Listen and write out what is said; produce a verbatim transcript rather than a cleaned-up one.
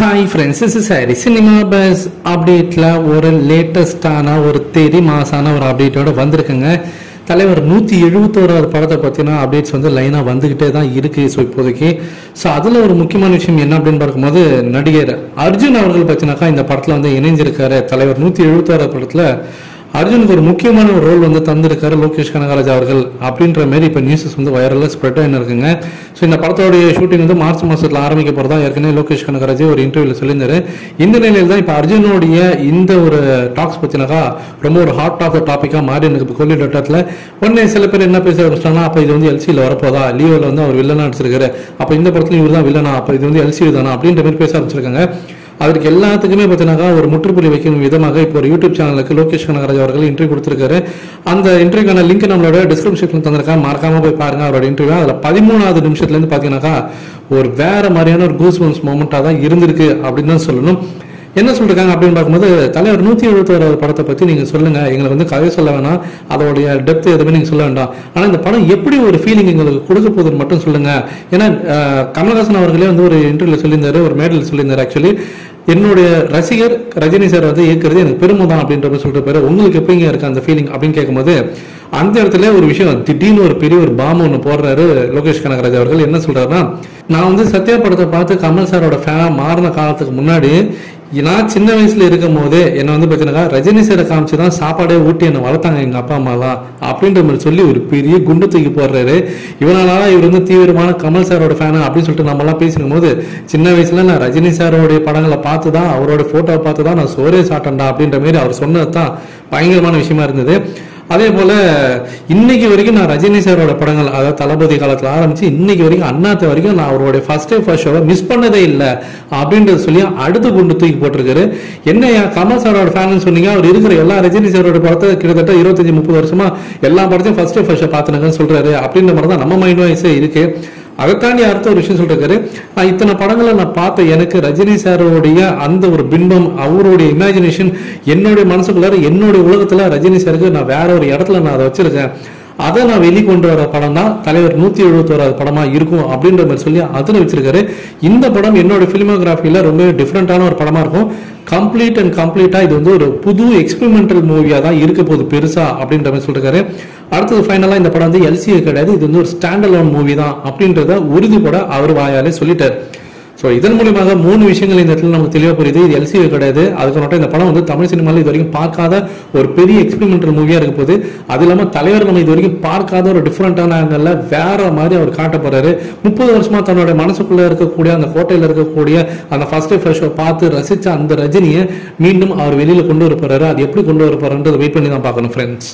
Hi friends, this is Hari. CinemaBuzz update la oru latest ana oru theri maasana oru update oda vandirukanga. தலைவர் one seventy-one படத்தை பத்தினா updates வந்து லைனா வந்துகிட்டே தான் இருக்கு சோ இப்போதைக்கு. சோ அதுல ஒரு முக்கியமான விஷயம் என்ன அப்படினு பார்க்கும்போது நடிகர் அர்ஜுன் அவர்கள் பத்தினாக்கா இந்த படத்துல வந்து இணைஞ்சிருக்காரு. தலைவர் one seventy-one படத்துல அர்ஜுனுக்கு ஒரு முக்கியமான ரோல் வந்து தந்திருக்காரு லோகேஷ் கனகராஜ் அவர்கள் அப்படின்ற மாதிரி இப்ப நியூஸஸ் வந்து வைரலா ஸ்ப்ரெட் ஆயின இருக்குங்க. சோ இந்த படத்தோட ஷூட்டிங் வந்து மார்ச் மாசத்துல ஆரம்பிக்க போறதா ஏற்கனவே லோகேஷ் கனகராஜ் ஒரு இன்டர்வியூல சொல்லியிருந்தாரு. இந்த நிலையில தான் இப்ப அர்ஜுனோட இந்த ஒரு டாக்ஸ் பத்தினாக்கா ரொம்ப ஒரு ஹாட் ஆஃப் தி டாபிக்கா மாறி இருக்கு கொல்லி டாட்டத்துல. ஒண்ணே சில பேர் என்ன பேச ஆரம்பிச்சானா அப்ப இது வந்து எல்சில வரப்போதா லீவோல வந்து அவர் வில்லனா நடிச்சிருக்காரு அப்ப இந்த படத்துல இவர் தான் வில்லனா அப்ப இது வந்து எல்சி தானா அப்படின்ற மாதிரி பேச ஆரம்பிச்சிருக்காங்க. அதற்கு எல்லாத்துக்குமே பார்த்தீங்கன்னா ஒரு முற்றுப்புள்ளி வைக்கும் விதமாக இப்போ ஒரு யூடியூப் சேனலுக்கு லோகேஷ் கனகராஜ் அவர்கள் இன்டர்வியூ கொடுத்துருக்காரு. அந்த இன்டர்வியூக்கான லிங்க் நம்மளோட டிஸ்கிரிப்ஷன்ல தந்திருக்காங்க, மறக்காம போய் பாருங்க அவரோட இன்டர்வியூ. அதில் பதிமூணாவது நிமிஷத்துலேருந்து பார்த்தீங்கன்னாக்கா ஒரு வேற மாதிரியான ஒரு கூஸ் பம்ஸ் மொமெண்ட்டாக தான் இருந்திருக்கு அப்படின்னு தான் சொல்லணும். என்ன சொல்றாங்க அப்படின்னு பார்க்கும்போது தலைவர் நூத்தி எழுபத்தி ஒரு படத்தை பத்தி நீங்க சொல்லுங்க, எங்களை வந்து கதை சொல்ல வேணாம், அதோடைய டெப்த் எதுவுமே நீங்க சொல்ல வேண்டாம், ஆனா இந்த படம் எப்படி ஒரு ஃபீலிங் எங்களுக்கு கொடுக்க போகுதுன்னு மட்டும் சொல்லுங்க. ஏன்னா கமலஹாசன் அவர்களே வந்து ஒரு இன்டர்வியூல சொல்லியிருந்தாரு, ஒரு மேடல் சொல்லியிருந்தாரு, ஆக்சுவலி என்னுடைய ரசிகர் ரஜினி சார் வந்து இயக்குறது எனக்கு பெருமைதான் அப்படின்ற மாதிரி சொல்லிட்டு போயிரு, உங்களுக்கு எப்படிங்க இருக்கு அந்த ஃபீலிங் அப்படின்னு கேட்கும்போது அந்த இடத்துல ஒரு விஷயம் திடீர்னு ஒரு பெரிய ஒரு பாம்பு ஒன்று போடுறாரு லோகேஷ் கனகராஜ் அவர்கள். என்ன சொல்றாருன்னா, நான் வந்து சத்யா படத்தை பார்த்து கமல் சாரோட ஃபேனா மாறின காலத்துக்கு முன்னாடி நான் சின்ன வயசுல இருக்கும் போதே என்னை வந்து பார்த்தீங்கன்னா ரஜினி சாரை காமிச்சு தான் சாப்பாடே ஊட்டி என்னை வளர்த்தாங்க எங்கள் அப்பா அம்மா தான் அப்படின்ற மாதிரி சொல்லி ஒரு பெரிய குண்டு தூக்கி போடுறாரு. இவனாலதான் இவர் வந்து தீவிரமான கமல் சாரோட ஃபேனா அப்படின்னு சொல்லிட்டு நம்மளாம் பேசிக்கும் போது சின்ன வயசுல நான் ரஜினி சாரோடைய படங்களை பார்த்து தான் அவரோட ஃபோட்டோவை பார்த்து தான் நான் சோரே சாட்டேன்டா அப்படின்ற மாதிரி அவர் சொன்னது தான் பயங்கரமான விஷயமா இருந்தது. அதே போல இன்னைக்கு வரைக்கும் நான் ரஜினி சாரோட படங்கள், அதாவது தளபதி காலத்துல ஆரம்பிச்சு இன்னைக்கு வரைக்கும் அண்ணாத்த வரைக்கும் நான் அவருடைய ஃபர்ஸ்ட் டே ஃபர்ஸ்ட் ஷோவை மிஸ் பண்ணதே இல்லை அப்படின்றது சொல்லி அடுத்து கொண்டு தூக்கி போட்டிருக்காரு. என்ன கமல் சாரோட ஃபேன் சொன்னீங்க, அவர் இருக்கிற எல்லா ரஜினி சாரோட படத்தை கிட்டத்தட்ட இருபத்தஞ்சு முப்பது வருஷமா எல்லா படத்தையும் ஃபர்ஸ்ட் டே ஃபர்ஸ்ட் ஷோ பார்த்துனுங்கன்னு சொல்றாரு அப்படின்ற மாதிரி தான் நம்ம மைண்ட் வாய்ஸே இருக்கு. அதைத்தாண்டி அடுத்த ஒரு விஷயம் சொல்லிருக்காரு, நான் இத்தனை படங்களை நான் பார்த்த எனக்கு ரஜினி சாரோடைய அந்த ஒரு பின்பம் அவருடைய இமேஜினேஷன் என்னுடைய மனசுக்குள்ளார என்னுடைய உலகத்துல ரஜினி சாருக்கு நான் வேற ஒரு இடத்துல நான் அதை வச்சிருக்கேன், அதை நான் வெளிக்கொண்டு வர படம் தான் தலைவர் நூத்தி எழுபத்தி ஒரு படமா இருக்கும் அப்படின்ற மாதிரி சொல்லி அதுல வச்சிருக்காரு. இந்த படம் என்னோட பிலிமோகிராஃபியில ரொம்ப டிஃப்ரெண்டான ஒரு படமா இருக்கும், கம்ப்ளீட் அண்ட் கம்ப்ளீட்டா இது வந்து ஒரு புது எக்ஸ்பெரிமெண்டல் மூவியா தான் இருக்க போது பெருசா அப்படின்ற மாதிரி சொல்லிருக்காரு. அடுத்தது ஃபைனலா இந்த படம் வந்து எல்சிஏ கிடையாது, இது வந்து ஒரு ஸ்டாண்ட் அலோன் மூவி தான் அப்படின்றத உறுதிப்பட அவர் வாயாலே சொல்லிட்டார். ஸோ இதன் மூலியமாக மூணு விஷயங்கள் இந்த இடத்துல நமக்கு தெளிவாக புரியுது, இது எல்சிஏ கிடையாது, அதுக்கு மட்டும் இந்த படம் வந்து தமிழ் சினிமாவில் இது வரைக்கும் பார்க்காத ஒரு பெரிய எக்ஸ்பெரிமெண்டல் மூவியா இருக்க போது, அது இல்லாமல் தலைவர் நம்ம இது வரைக்கும் பார்க்காத ஒரு டிஃப்ரெண்டான ஆங்கிள் வேற மாதிரி அவர் காட்ட போறாரு. முப்பது வருஷமா தன்னோட மனசுக்குள்ள இருக்கக்கூடிய அந்த கோட்டையில் இருக்கக்கூடிய அந்த ஃபர்ஸ்ட் டே ஃபர்ஸ்ட் ஷோ பார்த்து ரசிச்ச அந்த ரஜினியை மீண்டும் அவர் வெளியில கொண்டு வர போறாரு. அது எப்படி கொண்டு வர போறாருன்றது வெயிட் பண்ணி தான் பார்க்கணும் ஃப்ரெண்ட்ஸ்.